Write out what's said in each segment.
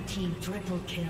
Blue team triple kill.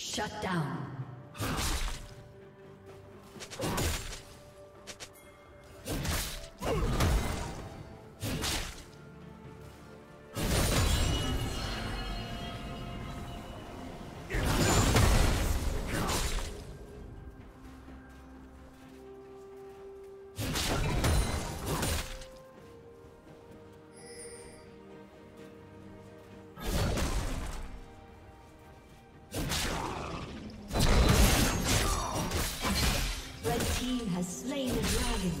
Shut down. Has slain the dragon.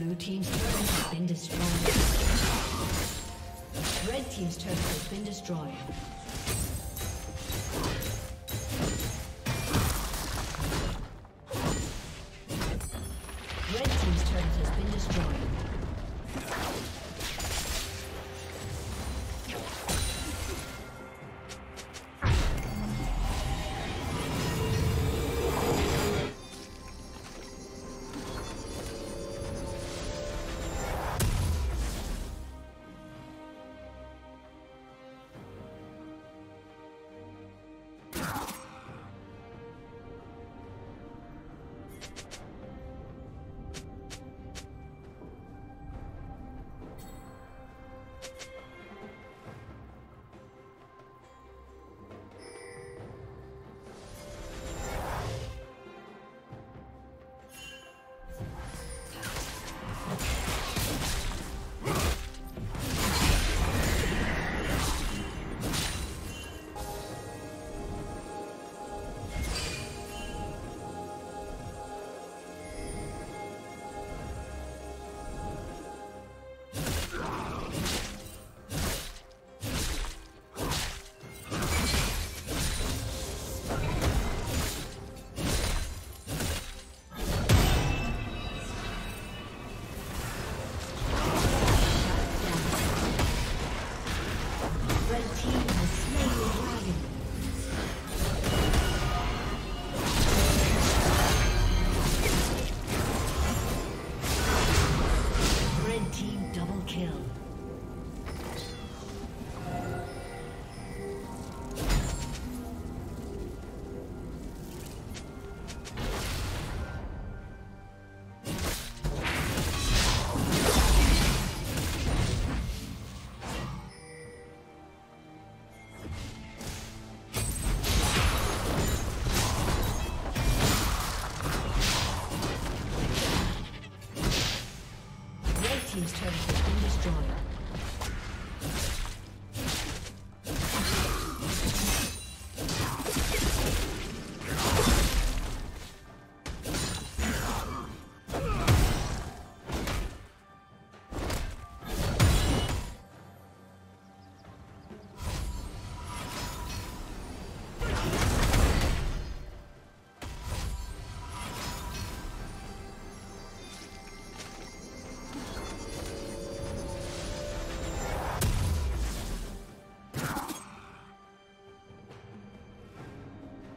Blue team's turret has been destroyed. Red team's turret has been destroyed. Team's turret has been destroyed.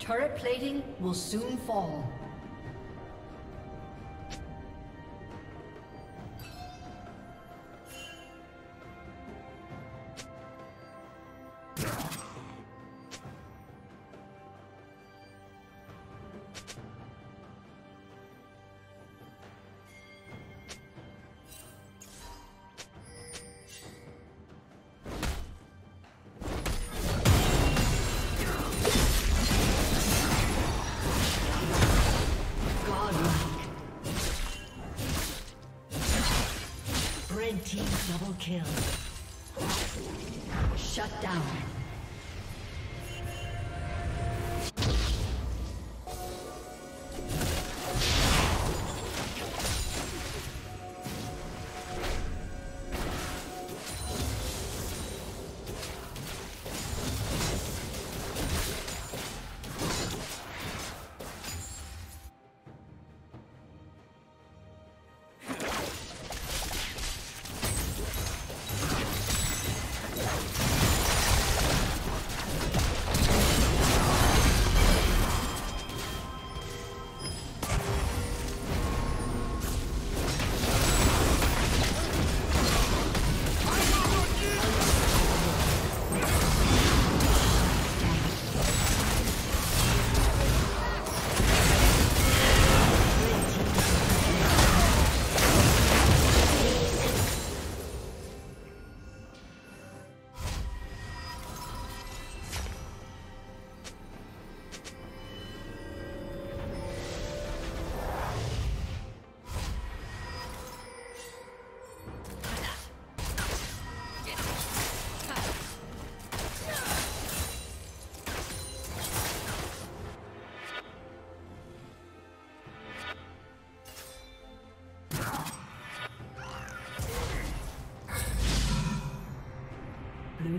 Turret plating will soon fall. Double kill. Shut down. Blue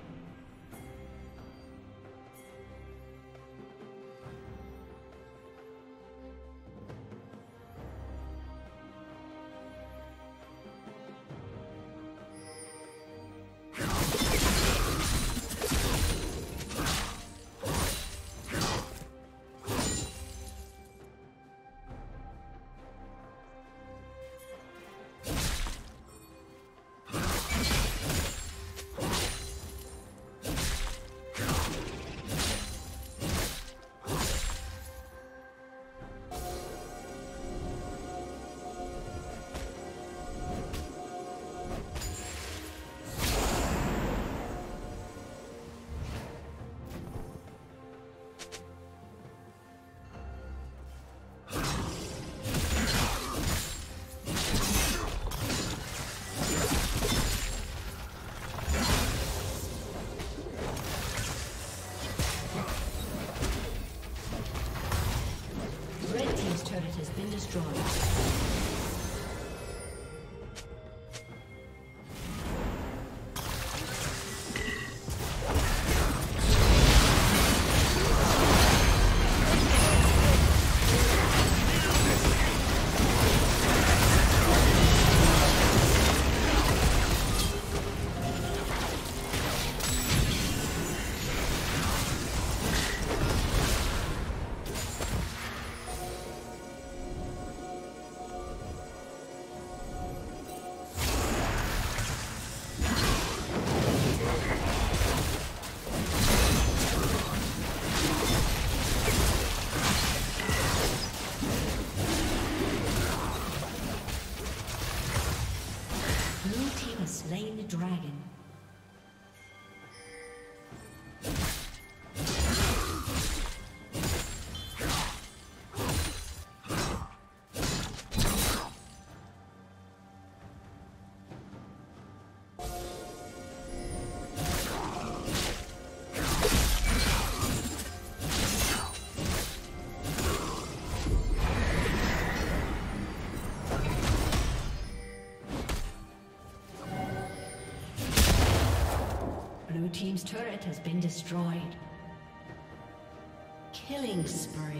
Team's turret has been destroyed. Killing spree.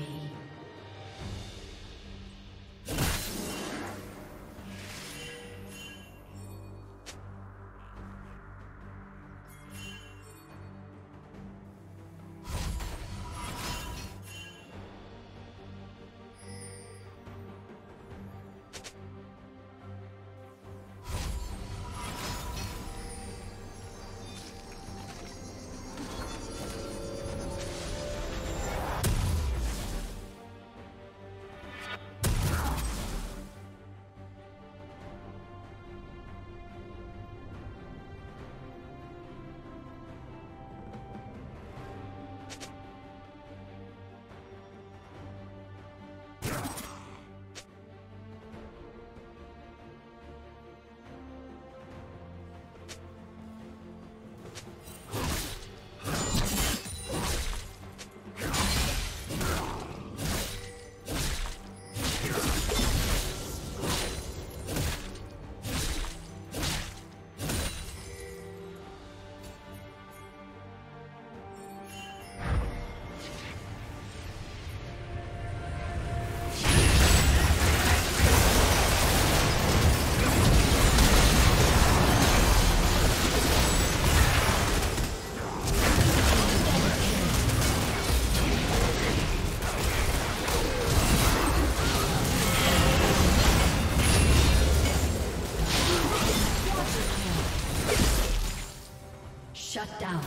Shut down.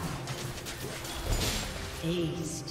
Aced.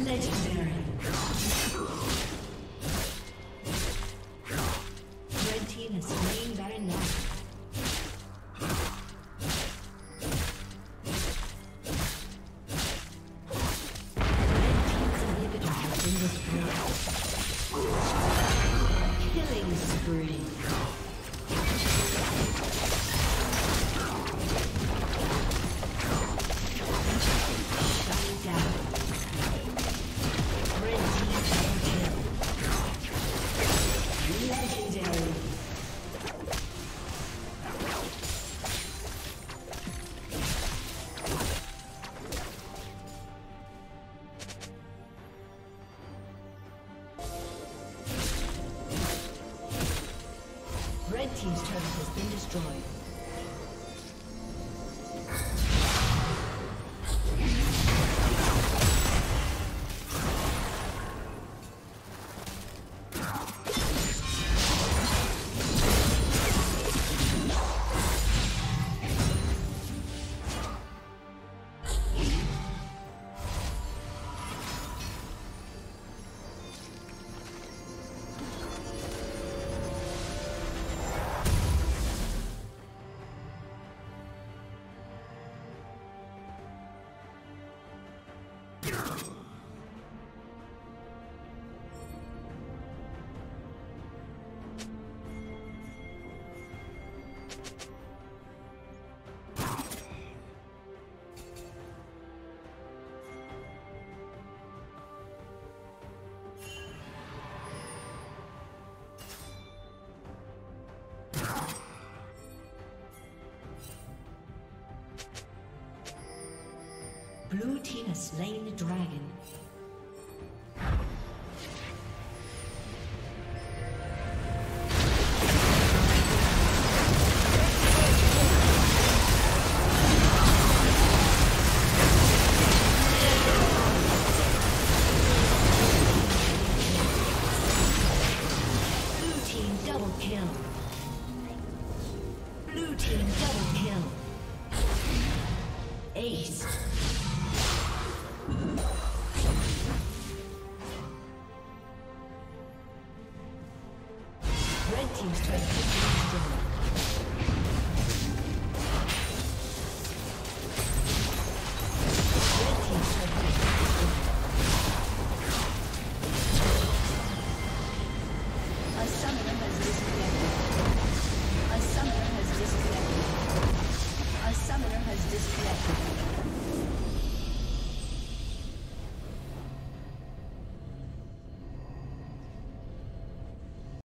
Legendary. Red team has slain Baron Nashor. Red team's turret has been destroyed. Blue team has slain the dragon. Blue team double kill. Blue team double kill. Ace. Red team's turret has been destroyed.